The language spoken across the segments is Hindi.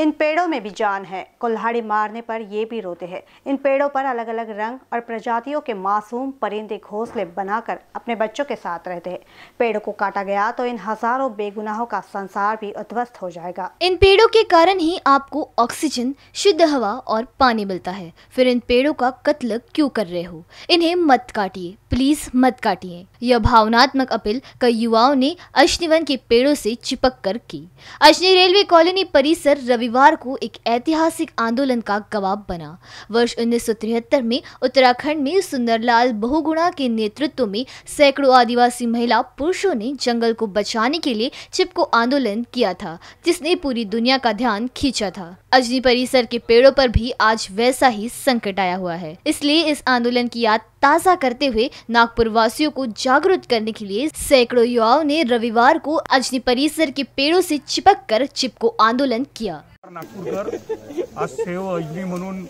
इन पेड़ों में भी जान है, कुल्हाड़ी मारने पर ये भी रोते हैं। इन पेड़ों पर अलग अलग रंग और प्रजातियों के मासूम परिंदे घोंसले बनाकर अपने बच्चों के साथ रहते हैं। पेड़ों को काटा गया तो इन हजारों बेगुनाहों का संसार भी उध्वस्त हो जाएगा। इन पेड़ों के कारण ही आपको ऑक्सीजन, शुद्ध हवा और पानी मिलता है। फिर इन पेड़ों का कत्ल क्यों कर रहे हो? इन्हें मत काटिए, प्लीज मत काटिए। यह भावनात्मक अपील कई युवाओं ने अजनी वन के पेड़ों से चिपक कर की। अजनी रेलवे कॉलोनी परिसर रविवार को एक ऐतिहासिक आंदोलन का गवाह बना। वर्ष 1973 में उत्तराखंड में सुन्दरलाल बहुगुणा के नेतृत्व में सैकड़ों आदिवासी महिला पुरुषों ने जंगल को बचाने के लिए चिपको आंदोलन किया था, जिसने पूरी दुनिया का ध्यान खींचा था। अजनी परिसर के पेड़ों पर भी आज वैसा ही संकट आया हुआ है। इसलिए इस आंदोलन की याद ताजा करते हुए नागपुर वासियों को जागरूक करने के लिए सैकड़ों युवाओं ने रविवार को अजनी परिसर के पेड़ों से चिपक कर चिपको आंदोलन किया। नागपूरकर आज सेव अजनी म्हणून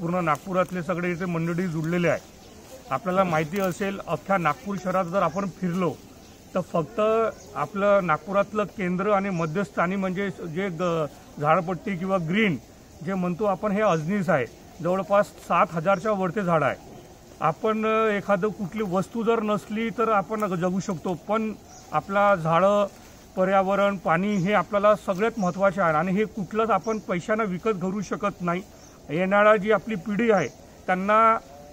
पूर्ण नागपुरातले सगळे इथे मंडळी जुळलेले आहे। आपल्याला माहिती असेल, अख्ख्या नागपूर शहरात जर आपण फिरलो तर फक्त आपलं नागपुरातलं केंद्र आणि मध्यस्थानी म्हणजे जे झाडपट्टी किंवा ग्रीन जे म्हणतो आपण हे अजनीच आहे। जवळपास 7000च्या वरते झाड आहे। आपण एखादं कुठली वस्तू जर नसली तर आपण जगू शकतो, पण आपला झाड, पर्यावरण, पाणी हे आपल्याला सगळ्यात महत्त्वाचे आहे आणि हे कुठलंच आपण पैशाने विकत घेऊ शकत नाही। येणारा जी आपली पिढी आहे त्यांना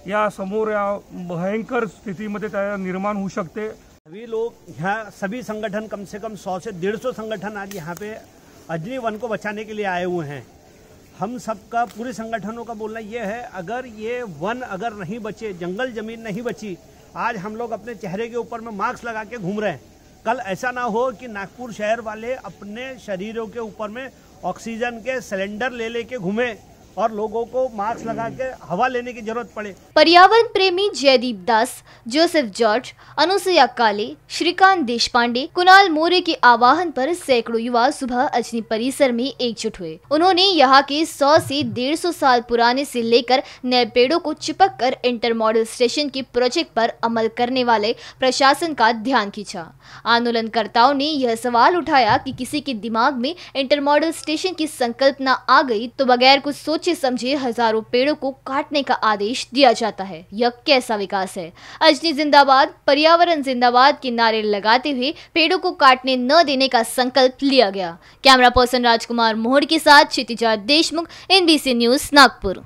या समोर या भयंकर स्थितीमध्ये त्या निर्माण होऊ शकते। सभी लोग यहाँ सभी संगठन कम से कम 100 से 150 संगठन आज यहाँ पे अजनी वन को बचाने के लिए आए हुए हैं। हम सबका, पूरे संगठनों का बोलना ये है, अगर ये वन अगर नहीं बचे, जंगल जमीन नहीं बची, आज हम लोग अपने चेहरे के ऊपर में मास्क लगा के घूम रहे हैं। कल ऐसा ना हो कि नागपुर शहर वाले अपने शरीरों के ऊपर में ऑक्सीजन के सिलेंडर ले लेके घूमे और लोगों को मास्क लगा के हवा लेने की जरूरत पड़े। पर्यावरण प्रेमी जयदीप दास, जोसेफ जॉर्ज, अनुसुईया काले, श्रीकांत देशपांडे, कुणाल मोर्य के आवाहन पर सैकड़ों युवा सुबह अजनी परिसर में एकजुट हुए। उन्होंने यहाँ के 100 से 150 साल पुराने से लेकर नए पेड़ों को चिपक कर इंटर मॉडल स्टेशन के प्रोजेक्ट पर अमल करने वाले प्रशासन का ध्यान खींचा। आंदोलनकर्ताओं ने यह सवाल उठाया कि किसी के दिमाग में इंटर मॉडल स्टेशन की संकल्पना आ गई तो बगैर कुछ सोचे समझे हजारों पेड़ों को काटने का आदेश दिया जाता है। यह कैसा विकास है? अजनी जिंदाबाद, पर्यावरण जिंदाबाद के नारे लगाते हुए पेड़ों को काटने न देने का संकल्प लिया गया। कैमरा पर्सन राजकुमार मोहड़ के साथ क्षितिज देशमुख, NBC न्यूज़, नागपुर।